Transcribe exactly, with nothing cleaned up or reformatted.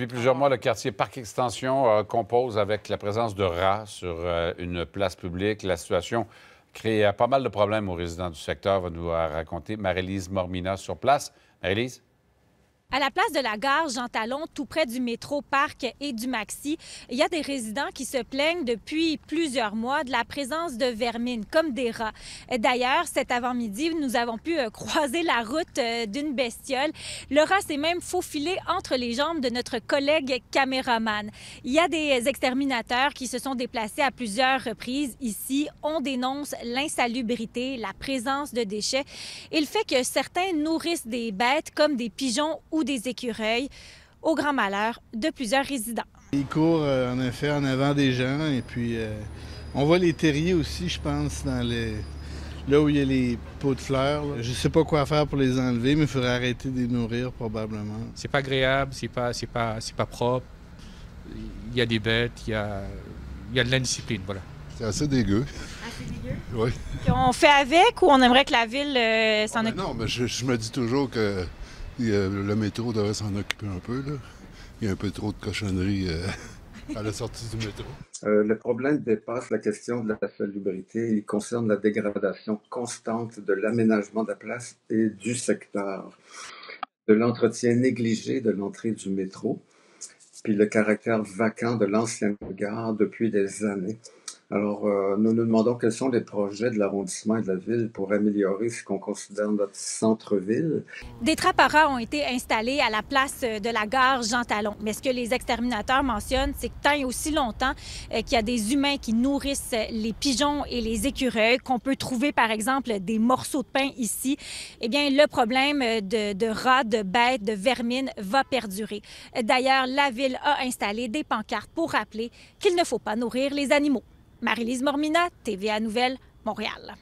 Depuis plusieurs mois, le quartier Parc-Extension euh, compose avec la présence de rats sur euh, une place publique. La situation crée euh, pas mal de problèmes aux résidents du secteur, va nous raconter Marie-Lise Mormina sur place. Marie-Lise? À la place de la gare Jean-Talon, tout près du métro, Parc et du Maxi, il y a des résidents qui se plaignent depuis plusieurs mois de la présence de vermines, comme des rats. D'ailleurs, cet avant-midi, nous avons pu croiser la route d'une bestiole. Le rat s'est même faufilé entre les jambes de notre collègue caméraman. Il y a des exterminateurs qui se sont déplacés à plusieurs reprises. Ici, on dénonce l'insalubrité, la présence de déchets et le fait que certains nourrissent des bêtes comme des pigeons ou ou des écureuils, au grand malheur de plusieurs résidents. Ils courent euh, en effet en avant des gens et puis euh, on voit les terriers aussi, je pense, dans les... là où il y a les pots de fleurs. Là. Je ne sais pas quoi faire pour les enlever, mais il faudrait arrêter de les nourrir probablement. C'est pas agréable, c'est pas, c'est pas, c'est pas propre. Il y a des bêtes, il y a, il y a de l'indiscipline, voilà. C'est assez dégueu. Assez dégueu? Oui. Et on fait avec ou on aimerait que la ville euh, s'en occupe? Oh, ben non, mais je, je me dis toujours que le métro devrait s'en occuper un peu, là. Il y a un peu trop de cochonneries euh, à la sortie du métro. Euh, le problème dépasse la question de la salubrité. Il concerne la dégradation constante de l'aménagement de la place et du secteur, de l'entretien négligé de l'entrée du métro, puis le caractère vacant de l'ancienne gare depuis des années. Alors, euh, nous nous demandons quels sont les projets de l'arrondissement et de la ville pour améliorer ce qu'on considère notre centre-ville. Des trappes à rats ont été installées à la place de la gare Jean-Talon. Mais ce que les exterminateurs mentionnent, c'est que tant et aussi longtemps euh, qu'il y a des humains qui nourrissent les pigeons et les écureuils, qu'on peut trouver, par exemple, des morceaux de pain ici, eh bien, le problème de, de rats, de bêtes, de vermines va perdurer. D'ailleurs, la ville a installé des pancartes pour rappeler qu'il ne faut pas nourrir les animaux. Marie-Lise Mormina, T V A Nouvelles, Montréal.